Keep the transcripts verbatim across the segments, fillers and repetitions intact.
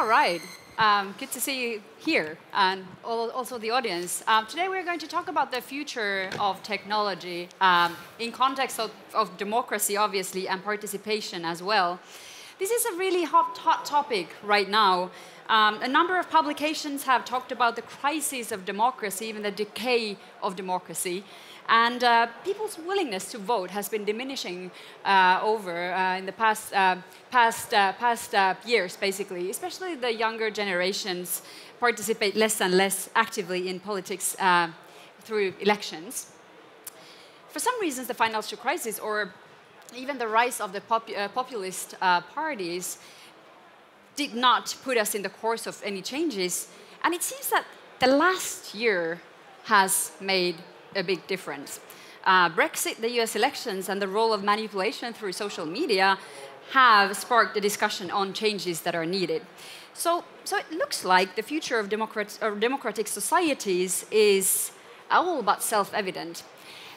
All right. Um, good to see you here and all, also the audience. Um, today we're going to talk about the future of technology um, in context of, of democracy, obviously, and participation as well. This is a really hot, hot topic right now. Um, a number of publications have talked about the crisis of democracy, even the decay of democracy. And uh, people's willingness to vote has been diminishing uh, over uh, in the past, uh, past, uh, past uh, years, basically. Especially the younger generations participate less and less actively in politics uh, through elections. For some reasons, the financial crisis or even the rise of the pop uh, populist uh, parties did not put us in the course of any changes. And it seems that the last year has made a big difference. Uh, Brexit, the U S elections, and the role of manipulation through social media have sparked a discussion on changes that are needed. So, so it looks like the future of democrat of democratic societies is all but self-evident.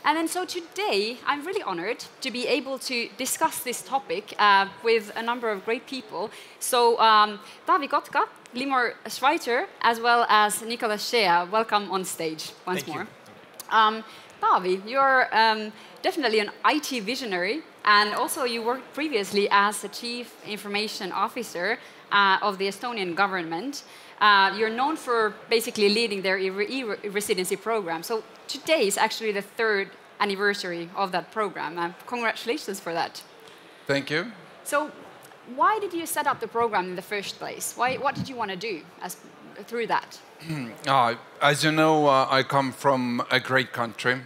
And then so today, I'm really honored to be able to discuss this topic uh, with a number of great people. So um, Taavi Kotka, Limor Schweitzer, as well as Nicolas Shea, welcome on stage once Thank more. You. Um, Taavi, you're um, definitely an I T visionary, and also you worked previously as the Chief Information Officer uh, of the Estonian government. Uh, you're known for basically leading their e-residency program. So today is actually the third anniversary of that program. Uh, congratulations for that. Thank you. So why did you set up the program in the first place? Why, what did you want to do as, through that? Uh, as you know, uh, I come from a great country,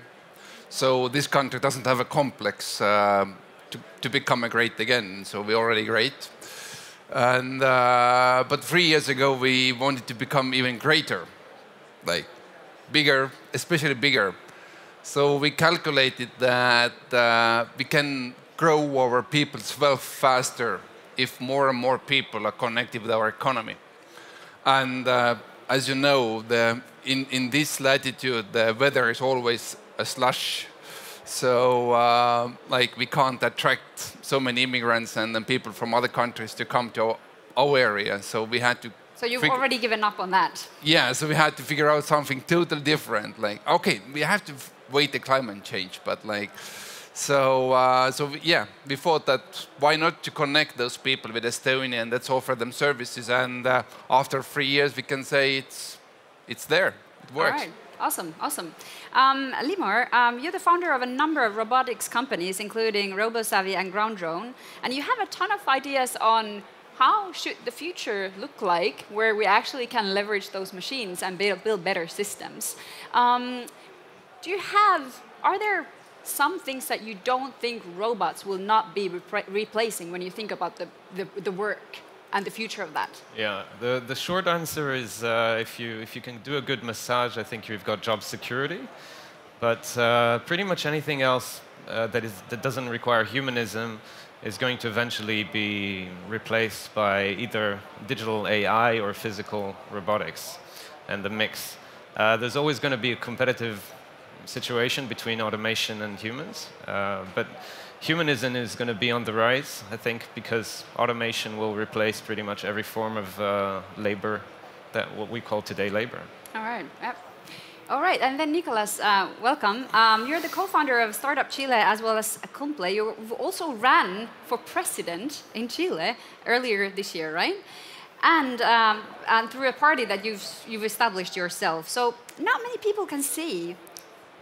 so this country doesn't have a complex uh, to, to become a great again, so we're already great. And, uh, but three years ago, we wanted to become even greater, like bigger, especially bigger. So we calculated that uh, we can grow our people's wealth faster if more and more people are connected with our economy. And uh, as you know, the, in, in this latitude, the weather is always a slush. So uh, like we can't attract so many immigrants and then people from other countries to come to our, our area. So we had to... So you've already given up on that? Yeah, so we had to figure out something totally different. Like, okay, we have to wait the climate change, but like... So, uh, so we, yeah, we thought that why not to connect those people with Estonia and let's offer them services. And uh, after three years, we can say it's, it's there. It works. All right. Awesome, awesome. Um, Limor, um, you're the founder of a number of robotics companies, including RoboSavvy and Ground Drone. And you have a ton of ideas on how should the future look like where we actually can leverage those machines and build, build better systems. Um, do you have, are there... some things that you don't think robots will not be repra replacing when you think about the, the, the work and the future of that? Yeah, the, the short answer is uh, if, you, if you can do a good massage, I think you've got job security. But uh, pretty much anything else uh, that, is, that doesn't require humanism is going to eventually be replaced by either digital A I or physical robotics and the mix. Uh, there's always going to be a competitive situation between automation and humans, uh, but humanism is going to be on the rise, I think, because automation will replace pretty much every form of uh, labor that what we call today labor. All right. Yep. All right, and then Nicolas, uh, welcome. Um, you're the co-founder of Startup Chile as well as Cumplo. You also ran for president in Chile earlier this year, right? And, um, and through a party that you've, you've established yourself. So not many people can see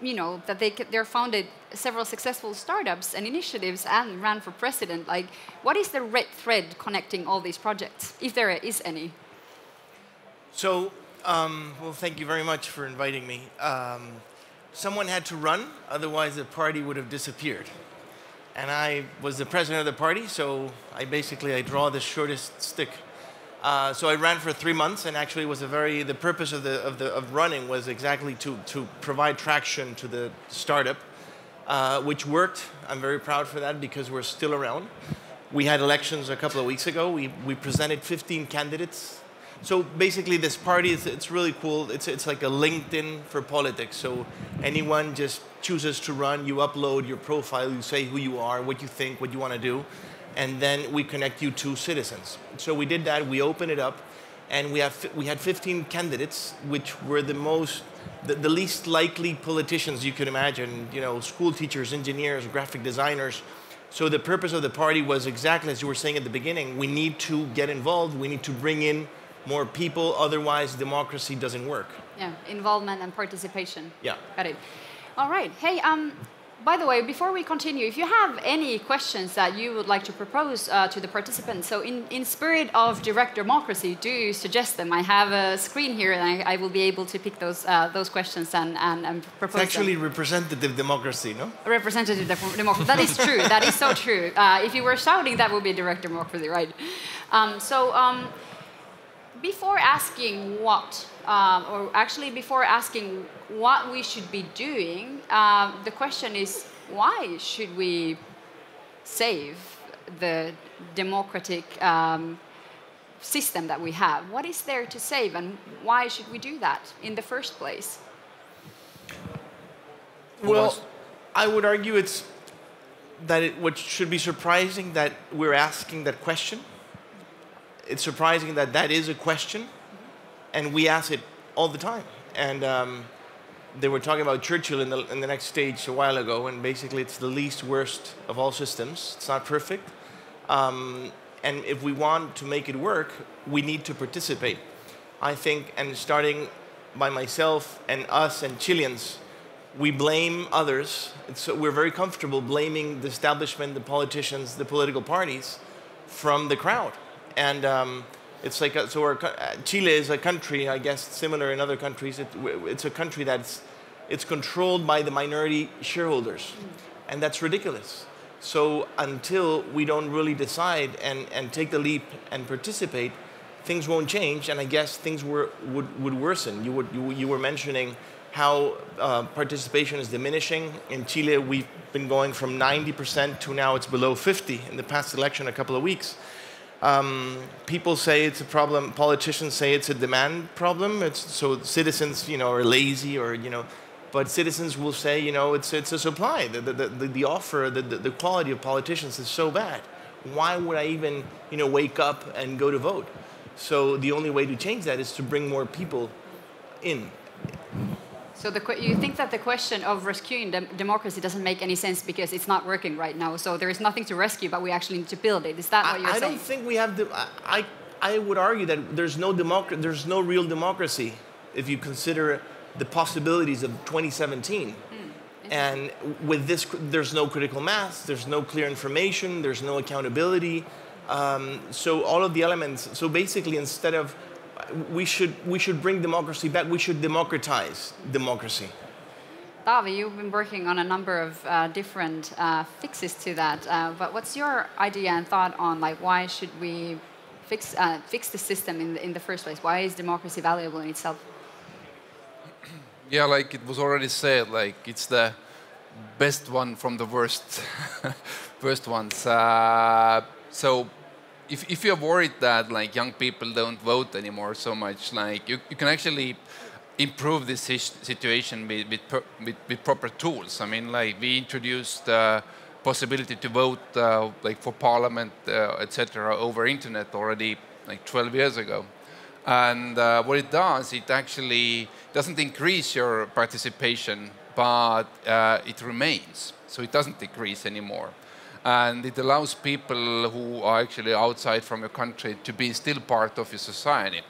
you know, that they, they're founded several successful startups and initiatives and ran for president. Like, what is the red thread connecting all these projects, if there is any? So, um, well, thank you very much for inviting me. Um, someone had to run, otherwise the party would have disappeared. And I was the president of the party, so I basically, I draw the shortest stick. Uh, so I ran for three months, and actually was a very the purpose of the of the of running was exactly to to provide traction to the startup, uh, which worked. I'm very proud for that because we're still around. We had elections a couple of weeks ago. We we presented fifteen candidates. So basically, this party is it's really cool. It's it's like a LinkedIn for politics. So anyone just chooses to run. You upload your profile. You say who you are, what you think, what you want to do. And then we connect you to citizens. So we did that, we opened it up, and we have we had fifteen candidates, which were the most the, the least likely politicians you could imagine. You know, school teachers, engineers, graphic designers. So the purpose of the party was exactly as you were saying at the beginning. We need to get involved. We need to bring in more people. Otherwise, democracy doesn't work. Yeah, involvement and participation. Yeah, got it. All right. Hey, um, by the way, before we continue, if you have any questions that you would like to propose uh, to the participants, so in, in spirit of direct democracy, do suggest them. I have a screen here, and I, I will be able to pick those uh, those questions and, and, and propose It's actually them. Representative democracy, no? Representative de democracy. That is true. That is so true. Uh, if you were shouting, that would be direct democracy, right? Um, so... Um, Before asking what, uh, or actually before asking what we should be doing, uh, the question is, why should we save the democratic um, system that we have? What is there to save, and why should we do that in the first place? Well, I would argue it's that it what should be surprising that we're asking that question. It's surprising that that is a question, and we ask it all the time. And um, they were talking about Churchill in the, in the next stage a while ago, and basically it's the least worst of all systems. It's not perfect. Um, and if we want to make it work, we need to participate. I think, and starting by myself and us and Chileans, we blame others. And so we're very comfortable blaming the establishment, the politicians, the political parties from the crowd. And um, it's like, a, so our, Chile is a country, I guess, similar in other countries. It, it's a country that's it's controlled by the minority shareholders. And that's ridiculous. So until we don't really decide and, and take the leap and participate, things won't change. And I guess things were, would, would worsen. You, would, you, you were mentioning how uh, participation is diminishing. In Chile, we've been going from ninety percent to now it's below fifty in the past election a couple of weeks. Um, people say it's a problem. Politicians say it's a demand problem. It's, so citizens, you know, are lazy, or you know, but citizens will say, you know, it's it's a supply. The the the, the offer, the, the the quality of politicians is so bad. Why would I even you know wake up and go to vote? So the only way to change that is to bring more people in. So the, you think that the question of rescuing dem democracy doesn't make any sense because it's not working right now. So there is nothing to rescue, but we actually need to build it. Is that I, what you're I saying? I don't think we have. The, I I would argue that there's no democ there's no real democracy if you consider the possibilities of twenty seventeen. Mm, and with this, there's no critical mass. There's no clear information. There's no accountability. Um, so all of the elements. So basically, instead of We should, we should bring democracy back. We should democratize democracy. Taavi, you've been working on a number of uh, different uh, fixes to that. Uh, but what's your idea and thought on like why should we fix, uh, fix the system in the, in the first place? Why is democracy valuable in itself? Yeah, like it was already said, like it's the best one from the worst, worst ones. Uh, so. If, if you're worried that like young people don't vote anymore so much, like you, you can actually improve this situation with with, per, with with proper tools. I mean, like we introduced uh, possibility to vote uh, like for parliament uh, et cetera over internet already like twelve years ago, and uh, what it does, it actually doesn't increase your participation, but uh, it remains, so it doesn't decrease anymore. And it allows people who are actually outside from your country to be still part of your society.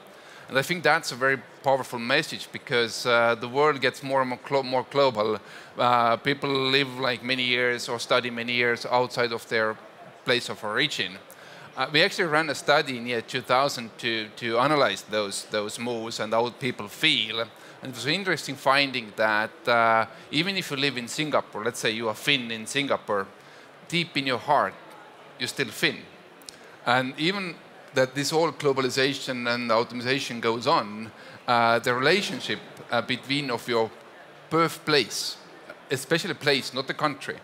And I think that's a very powerful message because uh, the world gets more and more, glo more global. Uh, people live like many years or study many years outside of their place of origin. Uh, we actually ran a study in the year two thousand to, to analyze those, those moves and how people feel. And it was an interesting finding that uh, even if you live in Singapore, let's say you are Finn in Singapore, deep in your heart, you're still Finn. And even that this all globalization and automation goes on, uh, the relationship uh, between of your birthplace, especially place, not the country,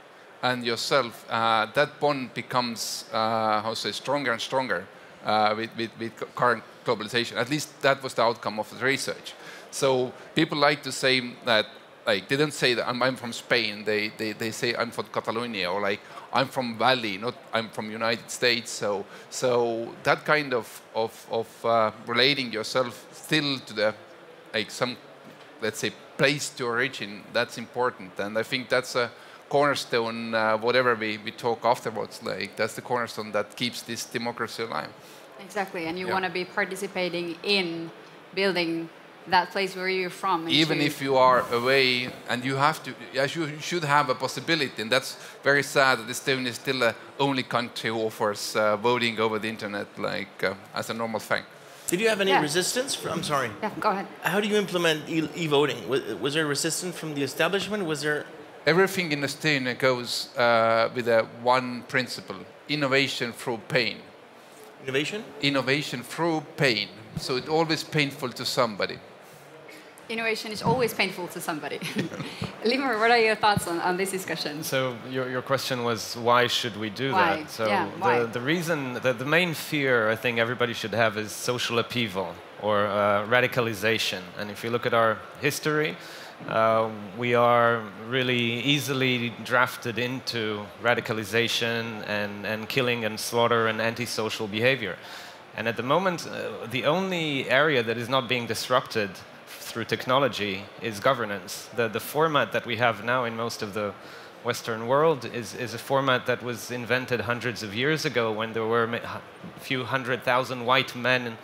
and yourself, uh, that bond becomes, uh, how to say, stronger and stronger uh, with, with, with current globalization. At least that was the outcome of the research. So people like to say that like they don't say that I'm, I'm from Spain. They, they they say I'm from Catalonia, or like I'm from Bali, not I'm from United States. So so that kind of of of uh, relating yourself still to the like some let's say place to origin, that's important, and I think that's a cornerstone. Uh, whatever we we talk afterwards, like that's the cornerstone that keeps this democracy alive. Exactly, and you yeah. want to be participating in building that place where you're from. Even if you are away, and you have to, yes, you should have a possibility, and that's very sad that Estonia is still the only country who offers uh, voting over the internet, like uh, as a normal thing. Did you have any yeah. resistance? From, I'm sorry. Yeah, go ahead. How do you implement e-voting? Was, was there resistance from the establishment? Was there? Everything in Estonia goes uh, with a one principle: innovation through pain. Innovation? Innovation through pain. So it's always painful to somebody. Innovation is always painful to somebody. Limor, what are your thoughts on, on this discussion? So your, your question was, why should we do why? that? So yeah, the, the reason, the, the main fear I think everybody should have is social upheaval or uh, radicalization. And if you look at our history, uh, we are really easily drafted into radicalization and, and killing and slaughter and antisocial behavior. And at the moment, uh, the only area that is not being disrupted through technology is governance. The, the format that we have now in most of the Western world is, is a format that was invented hundreds of years ago when there were a few hundred thousand white men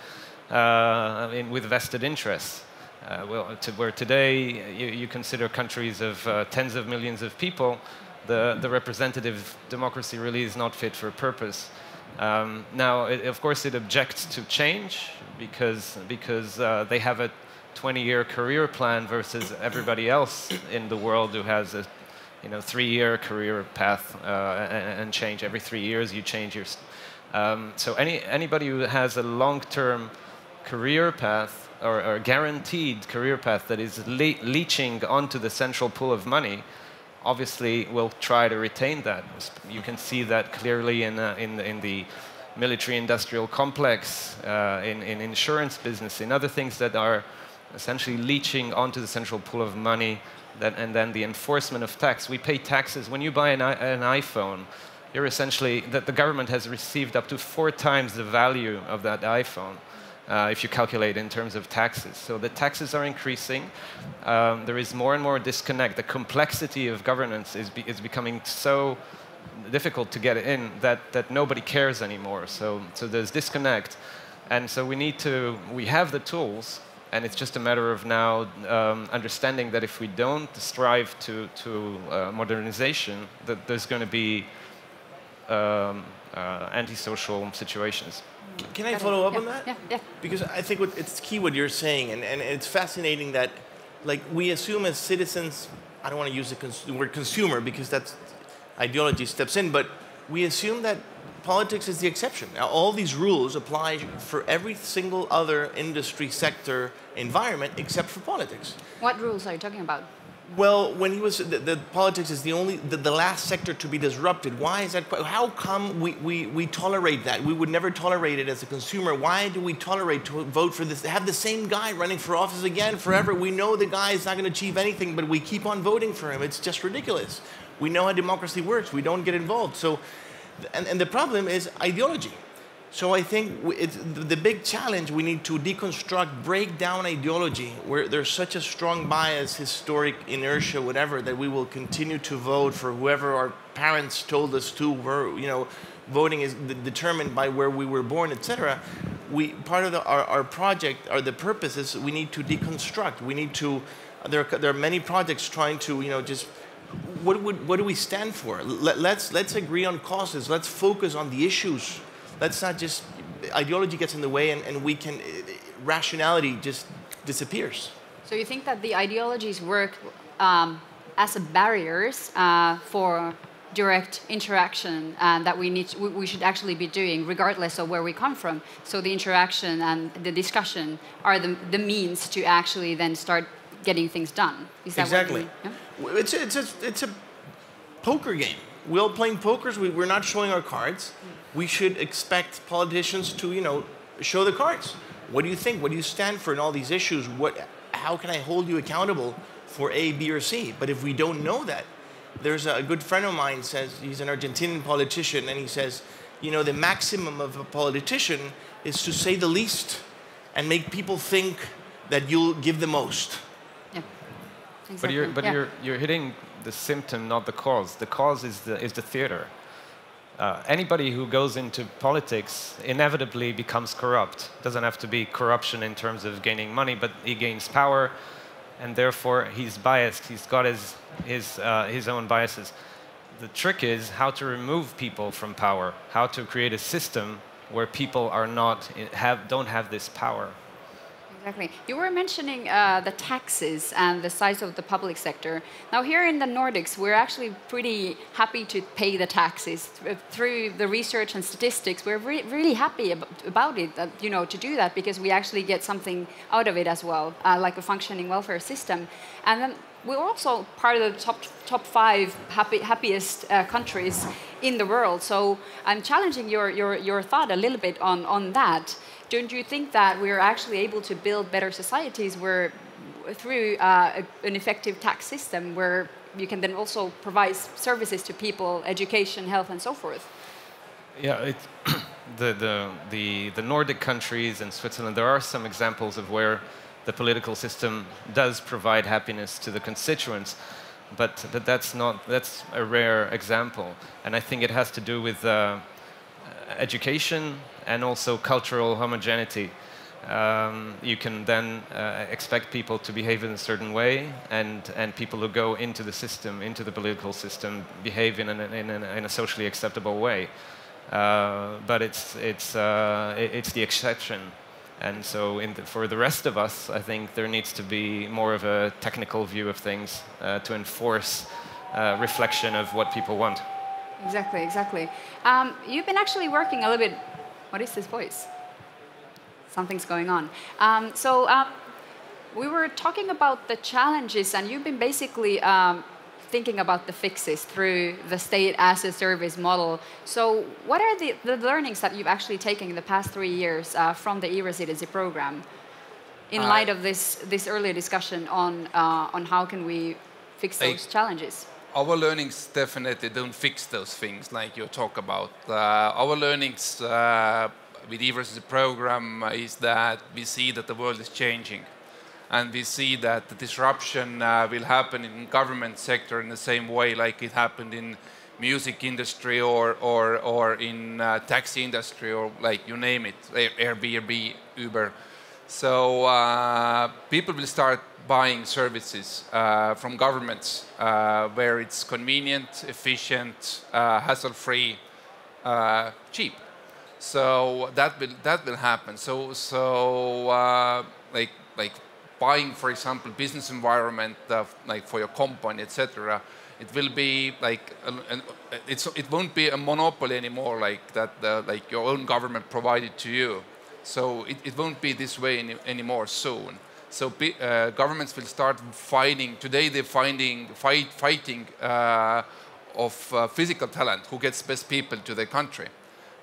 uh, in, with vested interests. Uh, well, to, where today you, you consider countries of uh, tens of millions of people, the, the representative democracy really is not fit for purpose. Um, now, it, of course, it objects to change because, because uh, they have a twenty-year career plan versus everybody else in the world who has a you know, three-year career path uh, and, and change. Every three years, you change your... Um, so any, anybody who has a long-term career path or, or guaranteed career path that is le leeching onto the central pool of money obviously will try to retain that. You can see that clearly in, uh, in, in the military-industrial complex, uh, in, in insurance business, in other things that are essentially leeching onto the central pool of money, that, and then the enforcement of tax. We pay taxes. When you buy an, an iPhone, you're essentially, that the government has received up to four times the value of that iPhone. Uh, if you calculate in terms of taxes. So the taxes are increasing. Um, there is more and more disconnect. The complexity of governance is, be is becoming so difficult to get in that, that nobody cares anymore. So, so there's disconnect. And so we need to, we have the tools, and it's just a matter of now um, understanding that if we don't strive to, to uh, modernization, that there's going to be um, uh, antisocial situations. Can I follow up yeah, on that? Yeah, yeah. Because I think what, it's key what you're saying, and, and it's fascinating that, like, we assume as citizens, I don't want to use the, cons the word consumer because that's ideology steps in, but we assume that politics is the exception. Now, all these rules apply for every single other industry, sector, environment, except for politics. What rules are you talking about? Well, when he was, the, the politics is the only, the, the last sector to be disrupted. Why is that? How come we, we, we tolerate that? We would never tolerate it as a consumer. Why do we tolerate to vote for this? Have the same guy running for office again forever. We know the guy is not going to achieve anything, but we keep on voting for him. It's just ridiculous. We know how democracy works. We don't get involved. So, and, and the problem is ideology. So I think it's the big challenge. We need to deconstruct, break down ideology, where there's such a strong bias, historic inertia, whatever, that we will continue to vote for whoever our parents told us to. We're, you know, voting is determined by where we were born, et cetera. We part of the, our, our project, or the purpose is we need to deconstruct. We need to. There are, there are many projects trying to, you know, just. What would what do we stand for? Let, let's let's agree on causes. Let's focus on the issues. Let's not just, ideology gets in the way and, and we can, rationality just disappears. So you think that the ideologies work um, as a barriers uh, for direct interaction and that we, need to, we should actually be doing regardless of where we come from. So the interaction and the discussion are the, the means to actually then start getting things done. Is that exactly. what you mean? Yeah? It's, a, it's, a, it's a poker game. We're all playing pokers. We, we're not showing our cards. We should expect politicians to, you know, show the cards. What do you think? What do you stand for in all these issues? What, how can I hold you accountable? for A, B, or C. But if we don't know that, there's a good friend of mine says, he's an Argentinian politician, and he says, you know, the maximum of a politician is to say the least and make people think that you'll give the most. Yeah. Exactly. But you're, but yeah. you're, you're hitting the symptom, not the cause. The cause is the, is the theater. Uh, anybody who goes into politics inevitably becomes corrupt. Doesn't have to be corruption in terms of gaining money, but he gains power, and therefore he's biased. He's got his, his, uh, his own biases. The trick is how to remove people from power, how to create a system where people are not, have, don't have this power. Exactly. You were mentioning uh, the taxes and the size of the public sector. Now, here in the Nordics, we're actually pretty happy to pay the taxes. Through the research and statistics, we're re really happy ab about it, uh, you know, to do that, because we actually get something out of it as well, uh, like a functioning welfare system. And then we're also part of the top, top five happy, happiest uh, countries in the world. So I'm challenging your, your, your thought a little bit on, on that. Don't you think that we're actually able to build better societies where, through uh, an effective tax system, where you can then also provide services to people, education, health, and so forth? Yeah, it's the, the, the, the Nordic countries and Switzerland, there are some examples of where the political system does provide happiness to the constituents, but, but that's, not, that's a rare example. And I think it has to do with uh, education, and also cultural homogeneity. Um, you can then uh, expect people to behave in a certain way, and, and people who go into the system, into the political system, behave in, an, in, an, in a socially acceptable way. Uh, but it's, it's, uh, it's the exception. And so in the, for the rest of us, I think there needs to be more of a technical view of things uh, to enforce uh, reflection of what people want. Exactly, exactly. Um, you've been actually working a little bit. What is this voice? Something's going on. Um, so um, we were talking about the challenges, and you've been basically um, thinking about the fixes through the state as a service model. So what are the, the learnings that you've actually taken in the past three years uh, from the e-residency program in uh, light of this, this earlier discussion on, uh, on how can we fix those I challenges? Our learnings definitely don't fix those things like you talk about. Uh, our learnings uh, with e-residency program is that we see that the world is changing, and we see that the disruption uh, will happen in government sector in the same way like it happened in music industry or or or in uh, taxi industry, or like you name it, Airbnb, Uber. So uh, people will start buying services uh, from governments uh, where it's convenient, efficient, uh, hassle-free, uh, cheap. So that will that will happen. So so uh, like like buying, for example, business environment uh, like for your company, et cetera. It will be like an, an, it's it won't be a monopoly anymore. Like that, uh, like your own government provided to you. So it, it won't be this way any, anymore soon. So uh, governments will start fighting. Today they're finding, fight, fighting uh, of uh, physical talent, who gets best people to their country.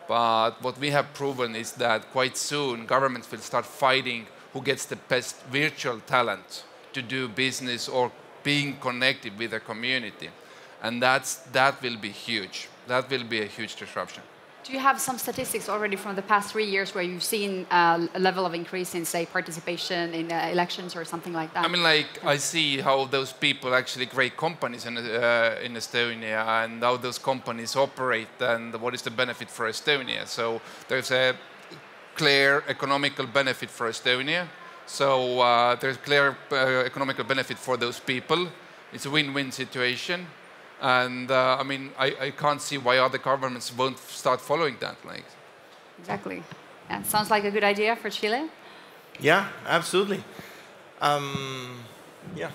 But what we have proven is that quite soon governments will start fighting who gets the best virtual talent to do business or being connected with the community. And that's, that will be huge. That will be a huge disruption. Do you have some statistics already from the past three years where you've seen uh, a level of increase in, say, participation in uh, elections or something like that? I mean, like, yeah. I see how those people actually create companies in, uh, in Estonia, and how those companies operate, and what is the benefit for Estonia. So there's a clear economical benefit for Estonia. So uh, there's clear uh, economical benefit for those people. It's a win-win situation. And uh, I mean, I, I can't see why other governments won't start following that. Like, exactly. Yeah, sounds like a good idea for Chile. Yeah, absolutely. Um, yeah.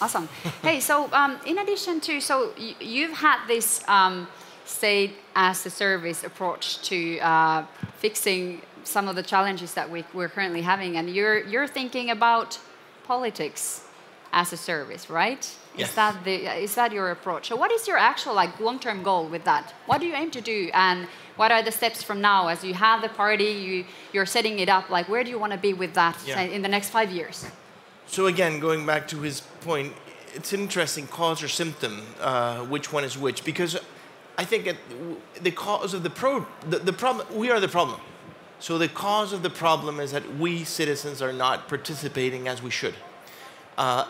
Awesome. Hey, so um, in addition to, so y you've had this um, state as a service approach to uh, fixing some of the challenges that we, we're currently having, and you're you're thinking about politics as a service, right? Yes. Is that the, is that your approach? So what is your actual like long-term goal with that? What do you aim to do, and what are the steps from now? As you have the party, you, you're setting it up, like where do you want to be with that yeah. in the next five years? So again, going back to his point, it's an interesting cause or symptom, uh, which one is which, because I think at the cause of the, pro the, the problem, we are the problem. So the cause of the problem is that we citizens are not participating as we should. Uh,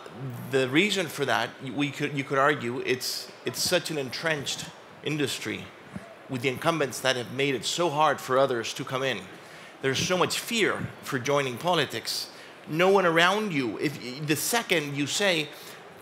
the reason for that, we could, you could argue, it's, it's such an entrenched industry with the incumbents that have made it so hard for others to come in. There's so much fear for joining politics. No one around you. If the second you say,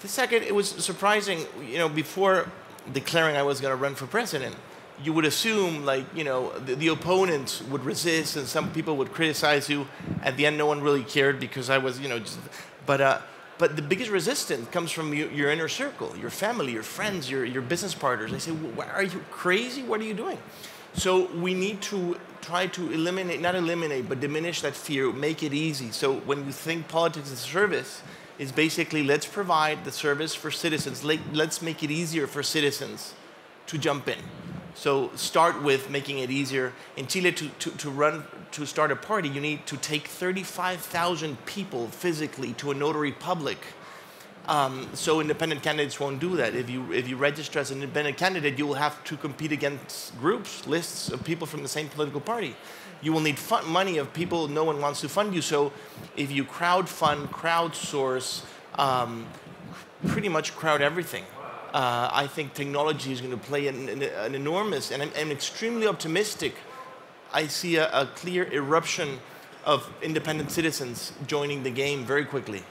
the second it was surprising, you know, before declaring I was going to run for president, you would assume, like, you know, the, the opponents would resist and some people would criticize you. At the end, no one really cared because I was, you know, just, but uh, but the biggest resistance comes from you, your inner circle, your family, your friends, your your business partners. They say, well, are you crazy? What are you doing? So we need to try to eliminate, not eliminate, but diminish that fear, make it easy. So when you think politics as a service, is basically let's provide the service for citizens. Let's make it easier for citizens to jump in. So start with making it easier. In Chile, to, to, to, run, to start a party, you need to take thirty-five thousand people physically to a notary public. Um, so independent candidates won't do that. If you, if you register as an independent candidate, you will have to compete against groups, lists of people from the same political party. You will need fund money of people. No one wants to fund you. So if you crowdfund, crowdsource, um, pretty much crowd everything, uh, I think technology is going to play an, an, an enormous, and I'm, I'm extremely optimistic. I see a, a clear eruption of independent citizens joining the game very quickly.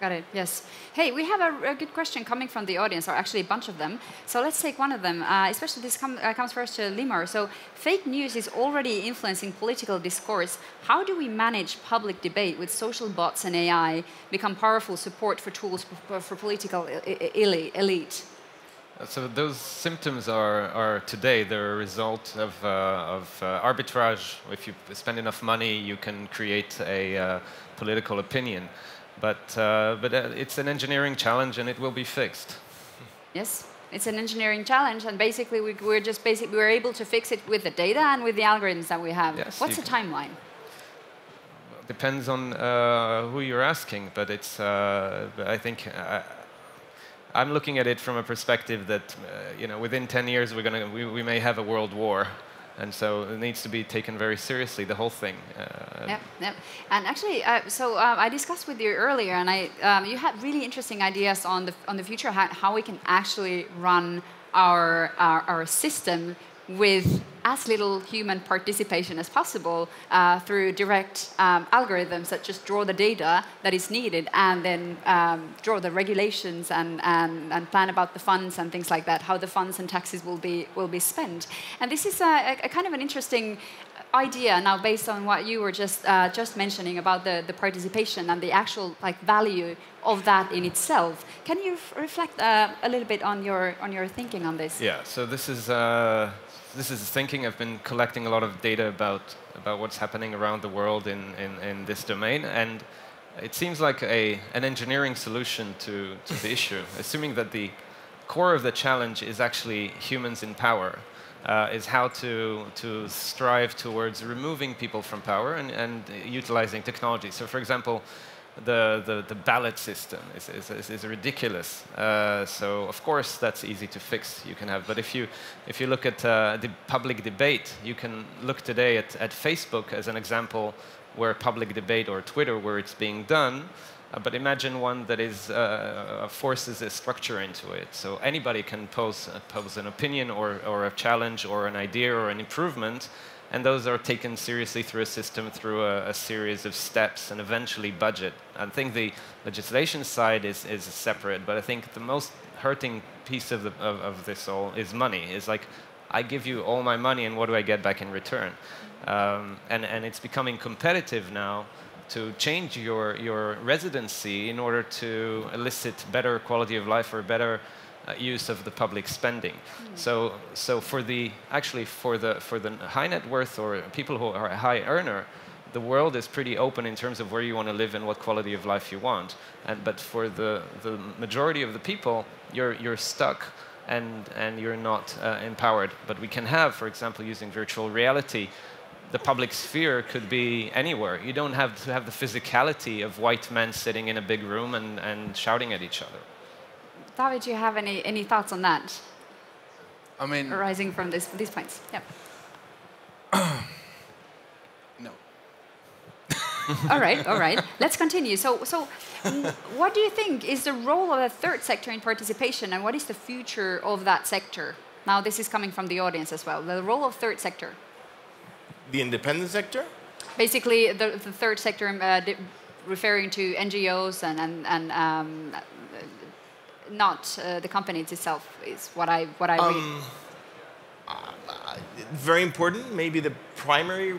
Got it, yes. Hey, we have a, a good question coming from the audience, or actually a bunch of them. So let's take one of them, uh, especially this com uh, comes first to Limor. So fake news is already influencing political discourse. How do we manage public debate with social bots and A I become powerful support for tools for, for political elite? So those symptoms are, are today, they're a result of, uh, of uh, arbitrage. If you spend enough money, you can create a uh, political opinion. But, uh, but uh, it's an engineering challenge, and it will be fixed. Yes, it's an engineering challenge, and basically we, we're just basically we're able to fix it with the data and with the algorithms that we have. Yes, what's the timeline? Depends on uh, who you're asking, but it's. Uh, I think I, I'm looking at it from a perspective that uh, you know, within ten years we're gonna we, we may have a world war. And so it needs to be taken very seriously, the whole thing. Uh, yep, yep. And actually, uh, so um, I discussed with you earlier, and I, um, you had really interesting ideas on the on the future, how, how we can actually run our, our our system with as little human participation as possible uh, through direct um, algorithms that just draw the data that is needed, and then um, draw the regulations and, and, and plan about the funds and things like that, how the funds and taxes will be, will be spent. And this is a, a kind of an interesting idea now, based on what you were just, uh, just mentioning about the, the participation and the actual, like, value of that in itself. Can you reflect uh, a little bit on your, on your thinking on this? Yeah, so this is... Uh This is thinking. I've been collecting a lot of data about, about what's happening around the world in, in, in this domain, and it seems like a, an engineering solution to, to the issue, assuming that the core of the challenge is actually humans in power, uh, is how to, to strive towards removing people from power and, and utilizing technology. So, for example, the, the, the ballot system is, is, is ridiculous. Uh, so of course that's easy to fix. You can have, but if you if you look at uh, the public debate, you can look today at, at Facebook as an example where public debate, or Twitter where it's being done. Uh, but imagine one that is uh, forces a structure into it. So anybody can pose pose an opinion or or a challenge or an idea or an improvement. And those are taken seriously through a system, through a, a series of steps, and eventually budget. I think the legislation side is, is separate, but I think the most hurting piece of, the, of, of this all is money. It's like, I give you all my money, and what do I get back in return? Um, and, and it's becoming competitive now to change your, your residency in order to elicit better quality of life or better use of the public spending. Mm. So, so for the actually for the for the high net worth or people who are a high earner, the world is pretty open in terms of where you want to live and what quality of life you want. And but for the the majority of the people, you're you're stuck and and you're not uh, empowered. But we can have, for example, using virtual reality, the public sphere could be anywhere. You don't have to have the physicality of white men sitting in a big room and and shouting at each other. Taavi, do you have any, any thoughts on that? I mean, arising from this, these points. Yep. No. All right, all right. Let's continue. So, so what do you think is the role of the third sector in participation, and what is the future of that sector? Now, this is coming from the audience as well. The role of third sector. The independent sector? Basically, the, the third sector, uh, referring to N G Os and, and, and um, not uh, the company itself, is what I, what I read. Um, uh, very important, maybe the primary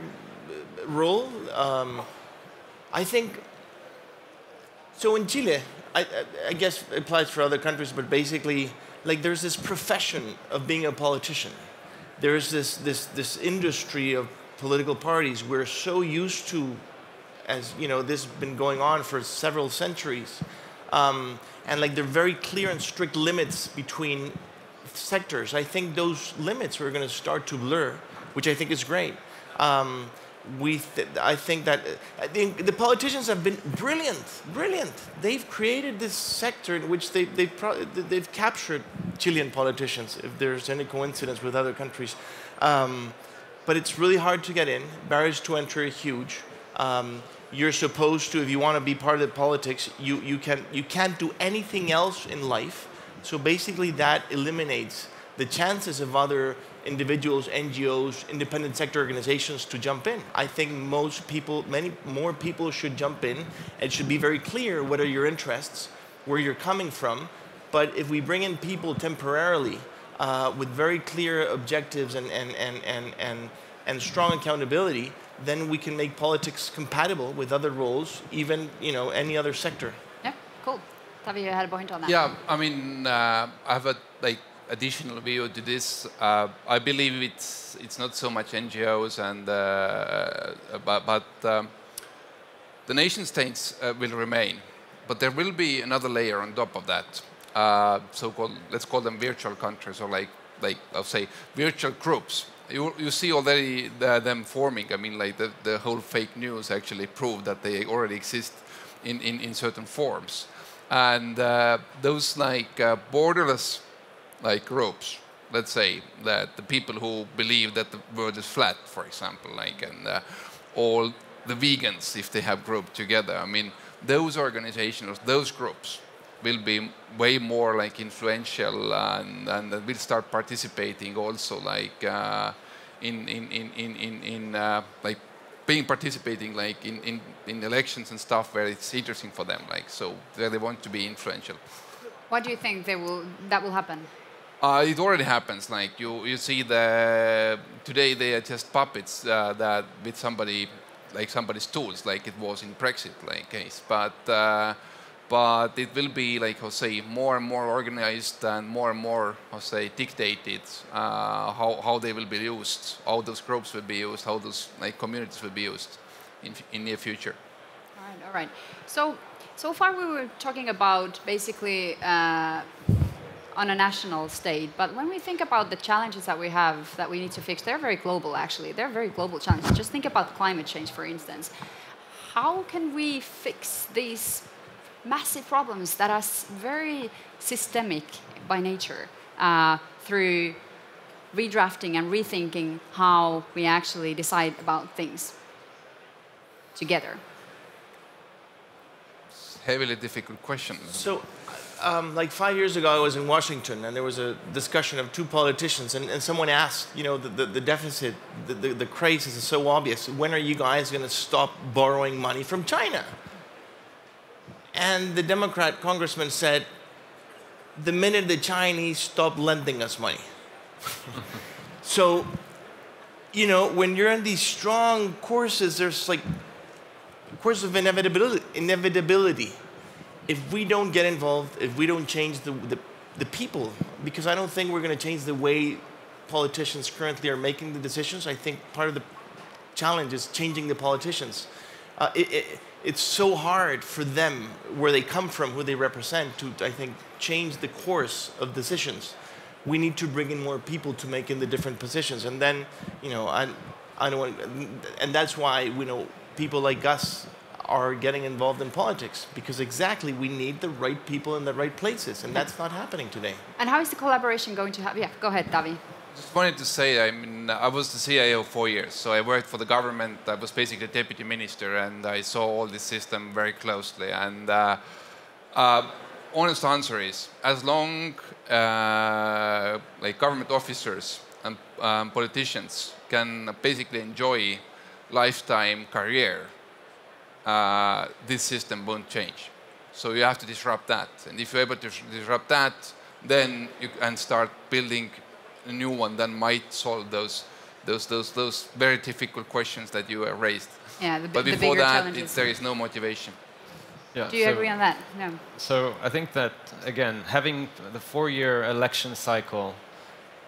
role. Um, I think, so in Chile, I, I guess it applies for other countries, but basically, like, there's this profession of being a politician. There's this, this, this industry of political parties. We're so used to, as you know, this has been going on for several centuries. Um, and like there are very clear and strict limits between sectors. I think those limits are going to start to blur, which I think is great. Um, we, th I think that I think the politicians have been brilliant, brilliant. They've created this sector in which they, they've, pro they've captured Chilean politicians, if there's any coincidence with other countries. Um, but it's really hard to get in. Barriers to entry are huge. Um, You're supposed to, if you want to be part of the politics, you, you, can, you can't do anything else in life. So basically that eliminates the chances of other individuals, N G Os, independent sector organizations to jump in. I think most people, many more people should jump in. It should be very clear what are your interests, where you're coming from. But if we bring in people temporarily uh, with very clear objectives and, and, and, and, and, and strong accountability, then we can make politics compatible with other roles, even you know any other sector. Yeah, cool. Taavi, you had a point on that. Yeah, I mean, uh, I have a like additional view to this. Uh, I believe it's it's not so much N G Os and uh, but, but um, the nation states uh, will remain, but there will be another layer on top of that. Uh, so-called, let's call them virtual countries, or like like I'll say virtual groups. You, you see already the, them forming. I mean, like the, the whole fake news actually proved that they already exist in, in, in certain forms. And uh, those like uh, borderless like groups, let's say, that the people who believe that the world is flat, for example, like, and uh, all the vegans, if they have grouped together. I mean, those organizations, those groups will be way more like influential, and, and will start participating also like uh, in in in in in, in uh, like being participating like in, in in elections and stuff where it's interesting for them, like, so where they want to be influential. What do you think they will that will happen? Uh, it already happens. Like you you see the today they are just puppets uh, that with somebody like somebody's tools, like it was in Brexit like case, but. Uh, But it will be, like I'll say, more and more organized and more and more, I'll say, dictated uh, how, how they will be used, how those groups will be used, how those like communities will be used in in near future. All right, all right. So so far we were talking about basically uh, on a national state, but when we think about the challenges that we have that we need to fix, they're very global actually. They're very global challenges. Just think about climate change, for instance. How can we fix these massive problems that are very systemic by nature uh, through redrafting and rethinking how we actually decide about things together? It's a heavily difficult question. So, um, like five years ago, I was in Washington, and there was a discussion of two politicians, and, and someone asked, you know, the, the, the deficit, the, the, the crisis is so obvious. When are you guys going to stop borrowing money from China? And the Democrat congressman said, the minute the Chinese stop lending us money. So, you know, when you're in these strong courses, there's like a course of inevitability. inevitability. If we don't get involved, if we don't change the, the, the people, because I don't think we're going to change the way politicians currently are making the decisions. I think part of the challenge is changing the politicians. Uh, it, it, It's so hard for them, where they come from, who they represent, to, I think, change the course of decisions. We need to bring in more people to make in the different positions. And then, you know, I, I don't want, and that's why, you know, people like us are getting involved in politics, because exactly we need the right people in the right places, and that's not happening today. And how is the collaboration going to happen? Yeah, go ahead, Taavi. Just wanted to say, I mean, I was the C I O for years, so I worked for the government. I was basically deputy minister, and I saw all this system very closely. And uh, uh, honest answer is, as long uh, like government officers and um, politicians can basically enjoy lifetime career, uh, this system won't change. So you have to disrupt that, and if you're able to disrupt that, then you can start building a new one that might solve those, those, those, those very difficult questions that you raised. Yeah, the, but before the that, it's, there is no motivation. Yeah, do you so, agree on that? No. So I think that, again, having the four-year election cycle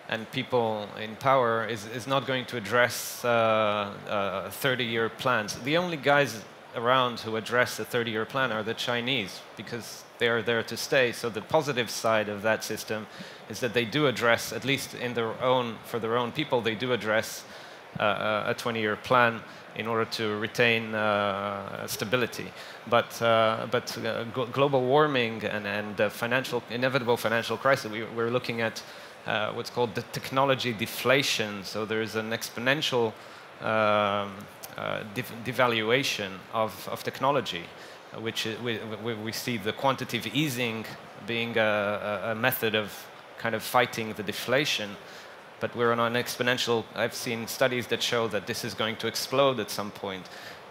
and people in power is, is not going to address thirty-year uh, uh, plans. The only guys around who address the thirty-year plan are the Chinese, because they are there to stay. So the positive side of that system is that they do address, at least in their own, for their own people, they do address uh, a twenty-year plan in order to retain uh, stability. But, uh, but uh, global warming and, and the financial, inevitable financial crisis, we, we're looking at uh, what's called the technology deflation. So there is an exponential um, Uh, de devaluation of, of technology, which we, we, we see the quantitative easing being a, a method of kind of fighting the deflation, but we're on an exponential. I've seen studies that show that this is going to explode at some point,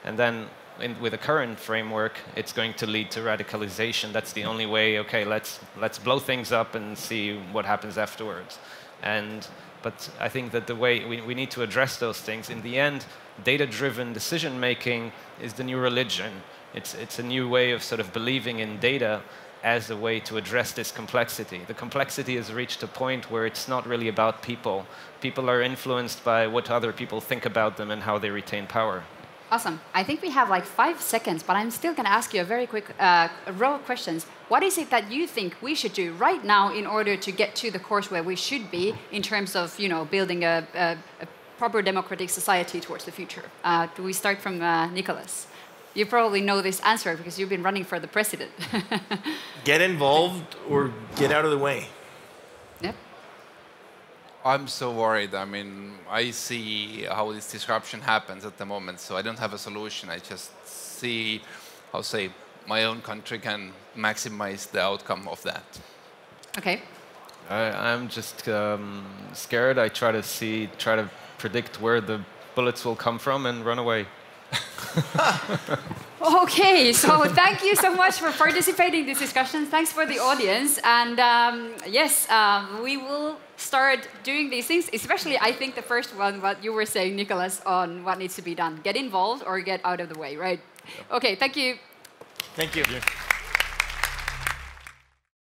and then in, with the current framework, it's going to lead to radicalization. That's the only way. Okay, let's let's blow things up and see what happens afterwards. And but I think that the way we, we need to address those things, in the end, data-driven decision-making is the new religion. It's, it's a new way of sort of believing in data as a way to address this complexity. The complexity has reached a point where it's not really about people. People are influenced by what other people think about them and how they retain power. Awesome. I think we have like five seconds, but I'm still going to ask you a very quick uh, row of questions. What is it that you think we should do right now in order to get to the course where we should be in terms of, you know, building a, a, a proper democratic society towards the future? Uh, do we start from uh, Nicolas? You probably know this answer because you've been running for the president. Get involved or get out of the way. Yep. I'm so worried. I mean, I see how this disruption happens at the moment, so I don't have a solution. I just see how, say, my own country can maximize the outcome of that. Okay. I, I'm just um, scared. I try to see, try to predict where the bullets will come from and run away. Okay, so thank you so much for participating in this discussion. Thanks for the audience. And um, yes, um, we will start doing these things, especially I think the first one, what you were saying, Nicolas, on what needs to be done. Get involved or get out of the way, right? Yeah. Okay, thank you. Thank you. Yeah.